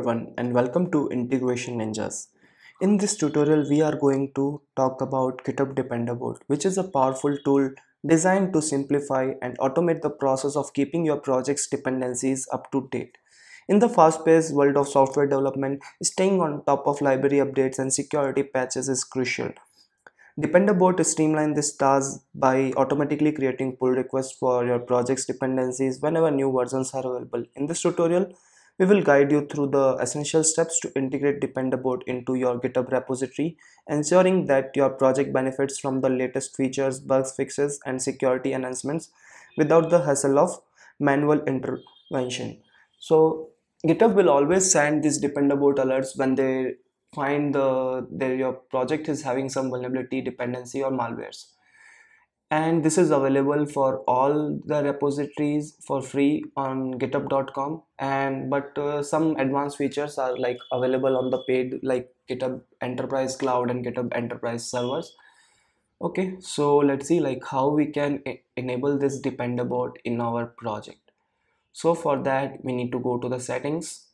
Everyone, and welcome to Integration Ninjas. In this tutorial, we are going to talk about GitHub Dependabot, which is a powerful tool designed to simplify and automate the process of keeping your project's dependencies up to date. In the fast-paced world of software development, staying on top of library updates and security patches is crucial. Dependabot streamlines this task by automatically creating pull requests for your project's dependencies whenever new versions are available. In this tutorial, we will guide you through the essential steps to integrate Dependabot into your GitHub repository, ensuring that your project benefits from the latest features, bug fixes, and security enhancements without the hassle of manual intervention. So, GitHub will always send these Dependabot alerts when they find that your project is having some vulnerability, dependency, or malwares. And this is available for all the repositories for free on github.com, but some advanced features are like available on the paid, like GitHub Enterprise Cloud and GitHub Enterprise servers. Okay, so let's see like how we can enable this Dependabot in our project. So for that, we need to go to the settings,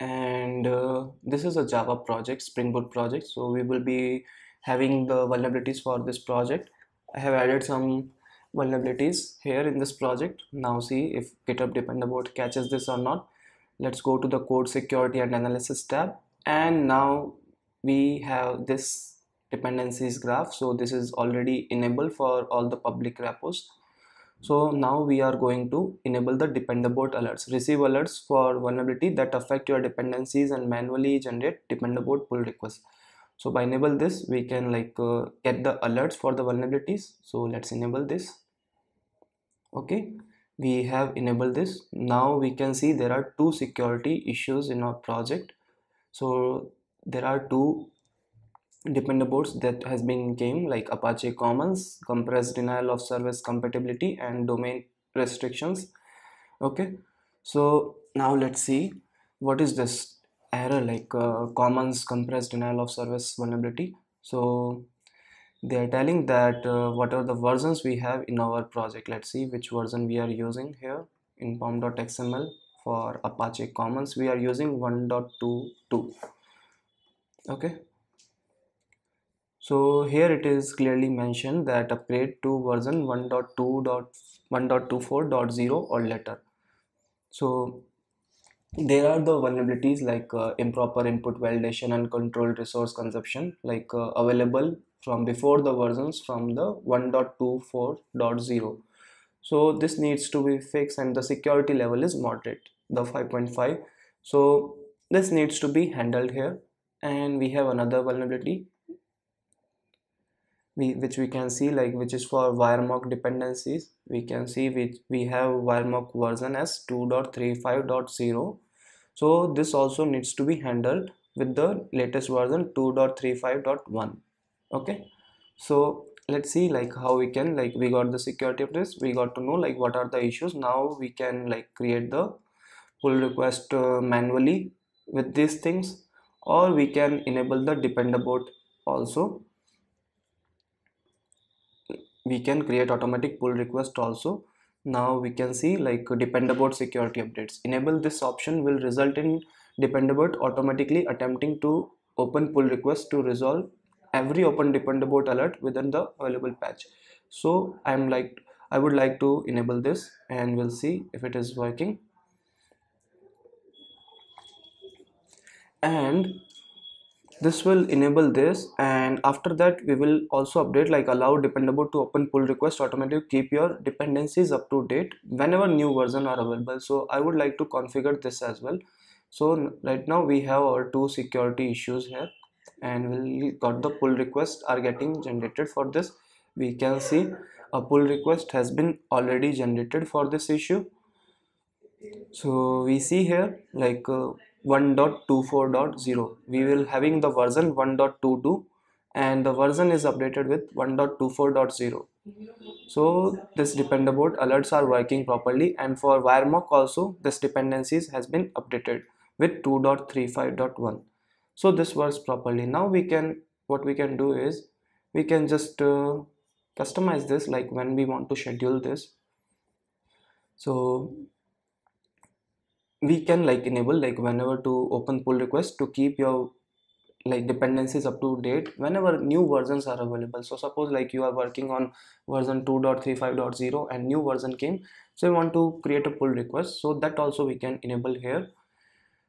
and this is a Java project, Spring Boot project, so we will be having the vulnerabilities for this project. I have added some vulnerabilities here in this project. Now see if GitHub Dependabot catches this or not. Let's go to the code security and analysis tab, and now we have this dependencies graph. So this is already enabled for all the public repos. So now we are going to enable the Dependabot alerts, receive alerts for vulnerability that affect your dependencies, and manually generate Dependabot pull requests. So by enable this, we can get the alerts for the vulnerabilities. So let's enable this. Okay, we have enabled this. Now we can see there are two security issues in our project. So there are two Dependabots that has been came, like Apache Commons, compressed denial of service compatibility, and domain restrictions. Okay, so now let's see what is this error, like Commons compressed denial of service vulnerability. So they are telling that what are the versions we have in our project. Let's see which version we are using here. In pom.xml for Apache Commons, we are using 1.22. okay, so here it is clearly mentioned that upgrade to version 1.2.1.24.0 or later. So there are the vulnerabilities like improper input validation and controlled resource consumption, like available from before the versions from the 1.24.0. so this needs to be fixed, and the security level is moderate, the 5.5, so this needs to be handled here. And we have another vulnerability which we can see, like which is for WireMock dependencies. We can see we have WireMock version as 2.35.0. so this also needs to be handled with the latest version 2.35.1. okay, so let's see like how we can, like we got the security of this, we got to know like what are the issues. Now we can like create the pull request manually with these things, or we can enable the Dependabot also. We can create automatic pull request also. Now we can see like Dependabot security updates. Enable this option will result in Dependabot automatically attempting to open pull requests to resolve every open Dependabot alert within the available patch. So I would like to enable this, and we'll see if it is working. And this will enable this, and after that we will also update like allow Dependabot to open pull request automatically, keep your dependencies up to date whenever new version are available. So I would like to configure this as well. So right now we have our two security issues here, and we got the pull requests are getting generated for this. We can see a pull request has been already generated for this issue. So we see here like 1.24.0, we will having the version 1.22, and the version is updated with 1.24.0. so this Dependabot alerts are working properly, and for WireMock also this dependencies has been updated with 2.35.1. so this works properly. Now we can, what we can do is we can just customize this, like when we want to schedule this. So we can like enable like whenever to open pull request to keep your like dependencies up to date whenever new versions are available. So suppose like you are working on version 2.35.0 and new version came, so you want to create a pull request, so that also we can enable here.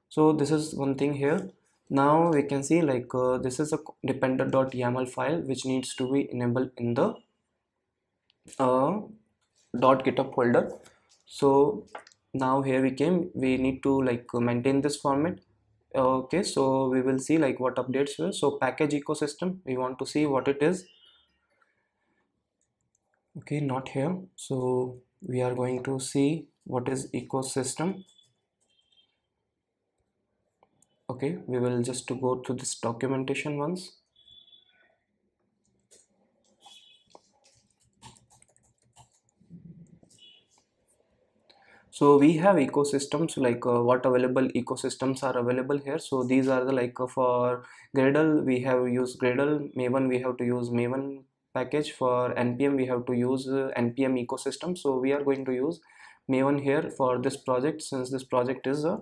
So this is one thing here. Now we can see like this is a dependabot.yaml file which needs to be enabled in the .github folder. So now here we came, we need to like maintain this format. Okay, so we will see like what updates here. So package ecosystem, we want to see what it is. Okay, not here. So we are going to see what is ecosystem. Okay, we will just to go to this documentation once. So we have ecosystems like what available ecosystems are available here. So these are the like for Gradle we have used Gradle, Maven we have to use Maven package, for NPM we have to use NPM ecosystem. So we are going to use Maven here for this project, since this project is a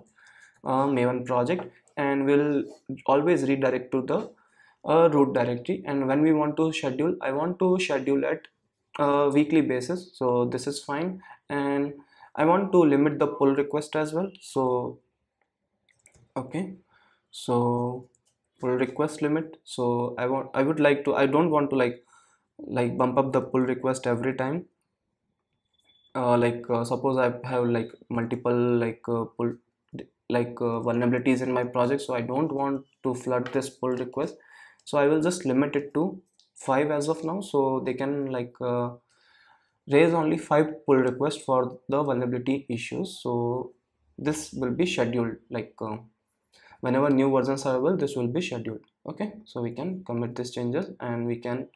Maven project, and we'll always redirect to the root directory. And when we want to schedule, I want to schedule at weekly basis, so this is fine. And I want to limit the pull request as well. So okay, so pull request limit. So I don't want to like bump up the pull request every time. Suppose I have like multiple vulnerabilities in my project, so I don't want to flood this pull request. So I will just limit it to 5 as of now, so they can like raise only 5 pull requests for the vulnerability issues. So this will be scheduled like whenever new versions are available, this will be scheduled. Okay, so we can commit these changes and we can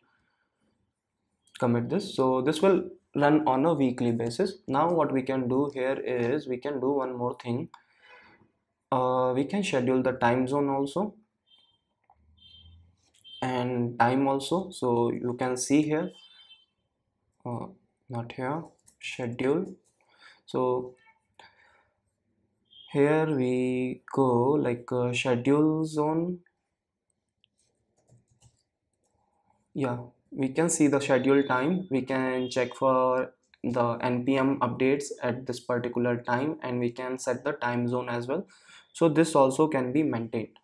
commit this. So this will run on a weekly basis. Now what we can do here is we can do one more thing. We can schedule the time zone also and time also. So you can see here not here, schedule. So here we go like schedule zone. Yeah, we can see the schedule time. We can check for the NPM updates at this particular time, and we can set the time zone as well. So this also can be maintained.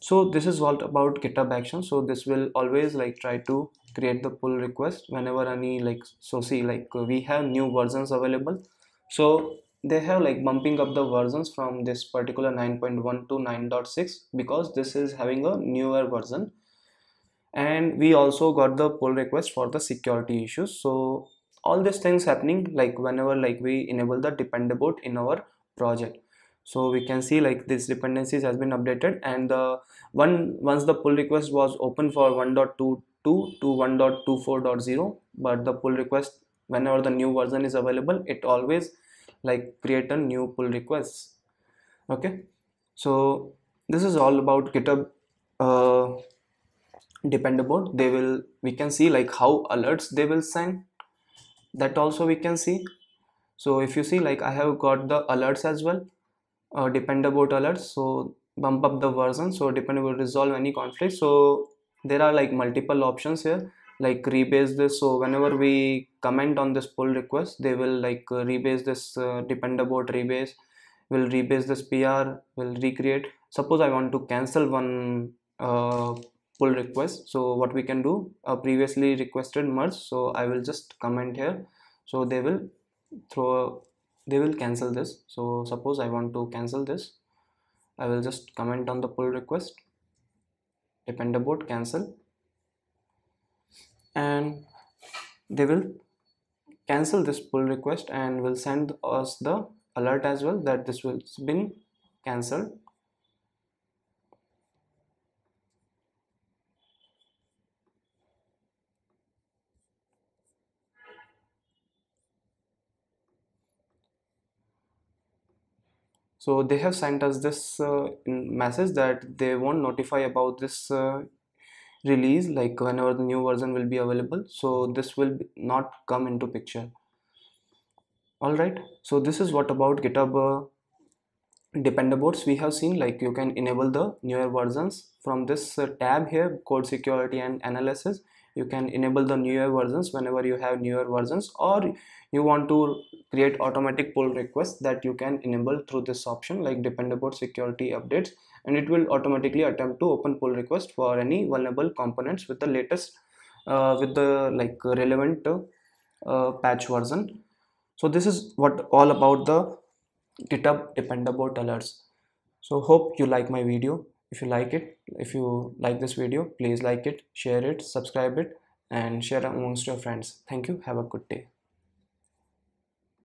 So this is all about GitHub action. So this will always like try to create the pull request whenever any like, so see like we have new versions available, so they have like bumping up the versions from this particular 9.1 to 9.6 because this is having a newer version. And we also got the pull request for the security issues. So all these things happening like whenever like we enable the dependabot in our project. So we can see like this dependencies has been updated, and the once the pull request was open for 1.22 to 1.24.0, but the pull request whenever the new version is available, it always like create a new pull request. Okay, so this is all about GitHub Dependabot. We can see like how alerts they will send, that also we can see. So if you see like I have got the alerts as well. Dependabot alerts, so bump up the version, so dependabot resolve any conflict. So there are like multiple options here, like rebase this. So whenever we comment on this pull request, they will like rebase this dependabot rebase, will rebase this PR, will recreate. Suppose I want to cancel one pull request, so what we can do, previously requested merge, so I will just comment here, so they will throw they will cancel this. So suppose I want to cancel this, I will just comment on the pull request, dependabot cancel, and they will cancel this pull request and will send us the alert as well that this will been cancelled. So they have sent us this message that they won't notify about this release like whenever the new version will be available, so this will not come into picture. Alright, so this is what about GitHub dependabots we have seen, like you can enable the newer versions from this tab here, code security and analysis. You can enable the newer versions whenever you have newer versions, or you want to create automatic pull requests that you can enable through this option, like dependabot security updates, and it will automatically attempt to open pull request for any vulnerable components with the latest relevant patch version. So this is what all about the GitHub Dependabot alerts. So hope you like my video. If you like this video, please like it, share it, subscribe it, and share amongst your friends. Thank you. Have a good day.